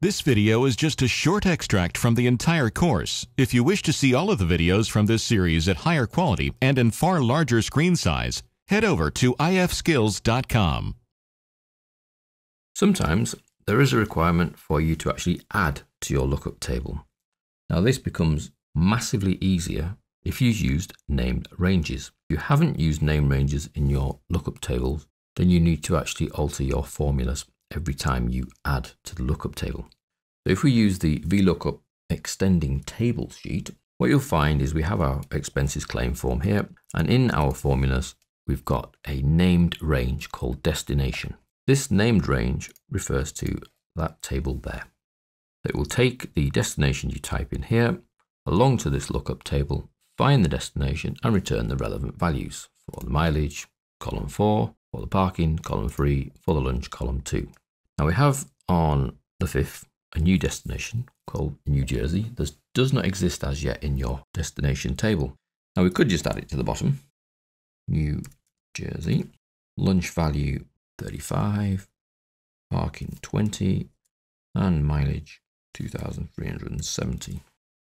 This video is just a short extract from the entire course. If you wish to see all of the videos from this series at higher quality and in far larger screen size, head over to ifskills.com. Sometimes there is a requirement for you to actually add to your lookup table. Now this becomes massively easier if you've used named ranges. If you haven't used named ranges in your lookup tables, then you need to actually alter your formulas every time you add to the lookup table. So if we use the VLOOKUP extending table sheet, what you'll find is we have our expenses claim form here, and in our formulas, we've got a named range called destination. This named range refers to that table there. It will take the destination you type in here along to this lookup table, find the destination and return the relevant values for the mileage, column 4, for the parking, column 3, for the lunch, column 2. Now we have on the 5th a new destination called New Jersey. This does not exist as yet in your destination table. Now we could just add it to the bottom. New Jersey, lunch value 35, parking 20 and mileage 2,370.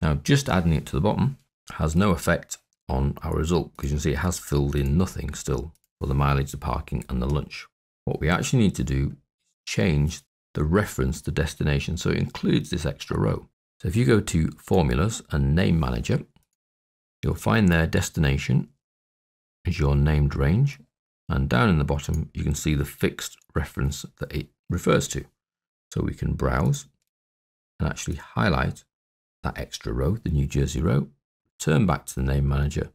Now just adding it to the bottom has no effect on our result because you can see it has filled in nothing still for the mileage, the parking and the lunch. What we actually need to do is change the reference to destination so it includes this extra row. So if you go to formulas and name manager, you'll find their destination is your named range, and down in the bottom you can see the fixed reference that it refers to. So we can browse and actually highlight that extra row, the New Jersey row, turn back to the name manager,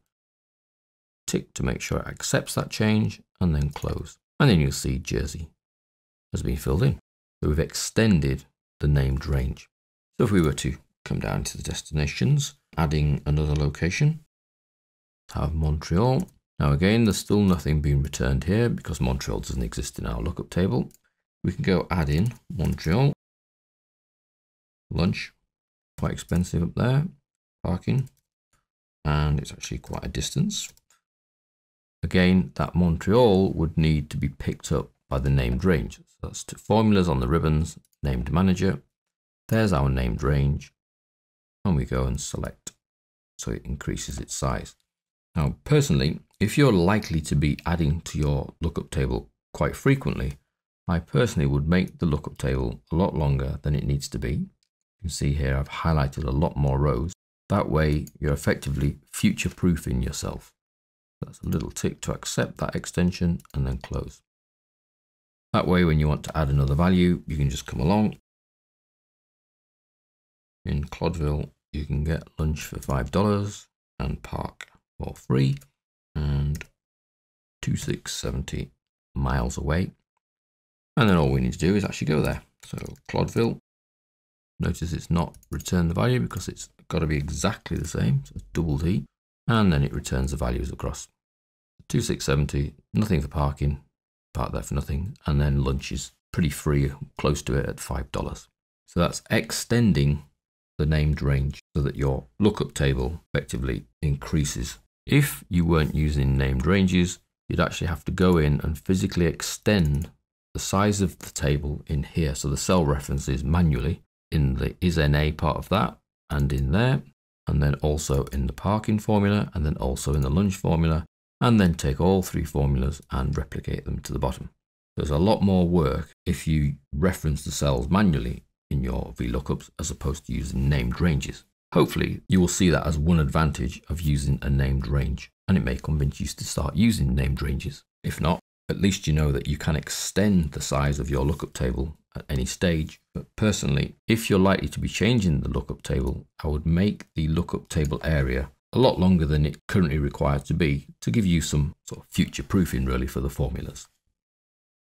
tick to make sure it accepts that change and then close. And then you'll see Jersey has been filled in. So we've extended the named range. So if we were to come down to the destinations, adding another location, have Montreal. Now again, there's still nothing being returned here because Montreal doesn't exist in our lookup table. We can go add in Montreal, lunch, quite expensive up there, parking, and it's actually quite a distance. Again, that Montreal would need to be picked up by the named range. So that's two formulas on the ribbons, named manager. There's our named range. And we go and select, so it increases its size. Now, personally, if you're likely to be adding to your lookup table quite frequently, I personally would make the lookup table a lot longer than it needs to be. You can see here I've highlighted a lot more rows. That way, you're effectively future-proofing yourself. That's a little tick to accept that extension and then close. That way, when you want to add another value, you can just come along. In Clodville, you can get lunch for $5 and park for free and 2,670 miles away. And then all we need to do is actually go there. So Clodville, notice it's not returned the value because it's got to be exactly the same. So double D, and then it returns the values across. 2,670, nothing for parking, park there for nothing. And then lunch is pretty free, close to it at $5. So that's extending the named range so that your lookup table effectively increases. If you weren't using named ranges, you'd actually have to go in and physically extend the size of the table in here. So the cell references manually in the isNA part of that and in there, and then also in the parking formula, and then also in the lunch formula, and then take all three formulas and replicate them to the bottom. There's a lot more work if you reference the cells manually in your VLOOKUPs as opposed to using named ranges. Hopefully you will see that as one advantage of using a named range, and it may convince you to start using named ranges. If not, at least you know that you can extend the size of your lookup table at any stage. But personally, if you're likely to be changing the lookup table, I would make the lookup table area a lot longer than it currently requires to be, to give you some sort of future proofing really for the formulas.